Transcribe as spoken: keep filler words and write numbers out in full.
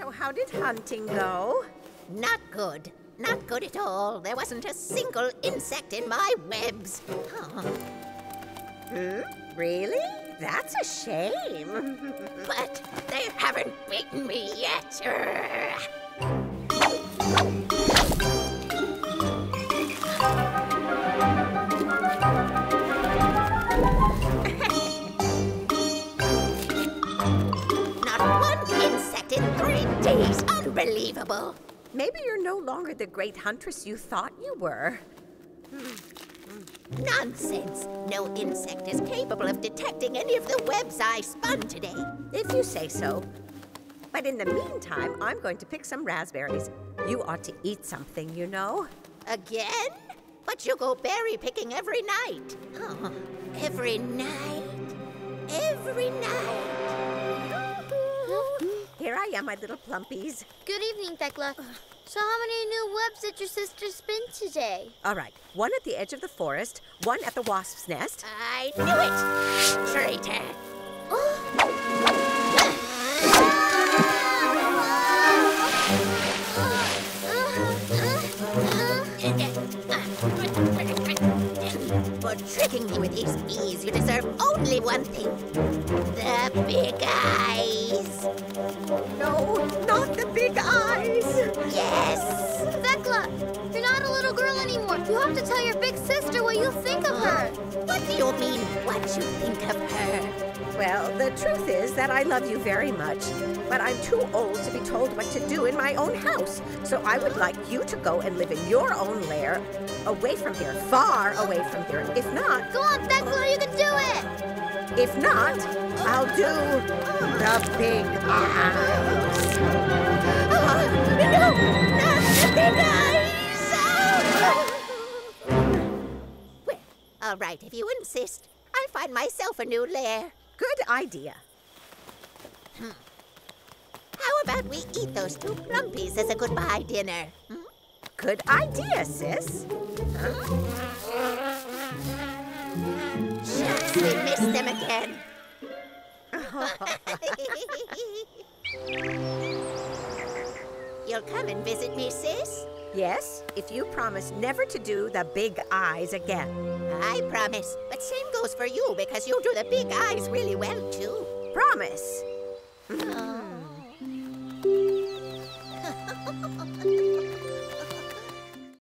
So how did hunting go? Not good. Not good at all. There wasn't a single insect in my webs. Huh. Hmm? Really? That's a shame. But they haven't beaten me yet. Days, unbelievable. Maybe you're no longer the great huntress you thought you were. Nonsense. No insect is capable of detecting any of the webs I spun today. If you say so. But in the meantime, I'm going to pick some raspberries. You ought to eat something, you know. Again? But you go berry picking every night. Oh, every night. Every night. Here I am, my little plumpies. Good evening, Thekla. So how many new webs did your sister spin today? All right, one at the edge of the forest, one at the wasp's nest. I knew it! Traitor! For tricking me with these bees, you deserve only one thing. The big eyes. No, not the big eyes. Yes. Thekla, you're not a little girl anymore. You have to tell your big sister what you think of her. What do you mean, what you think of her? Well, the truth is that I love you very much, but I'm too old to be told what to do in my own house. So I would like you to go and live in your own lair, away from here, far away from here. If not... Go on, Thekla, you can do it! If not, I'll do the big eyes. Oh, no! Not the big eyes! Oh. Well, all right, if you insist, I'll find myself a new lair. Good idea. Hmm. How about we eat those two plumpies as a goodbye dinner? Hmm? Good idea, sis. Huh? Shucks, we missed them again. You'll come and visit me, sis? Yes, if you promise never to do the big eyes again. I promise, but same goes for you because you do the big eyes really well, too. Promise.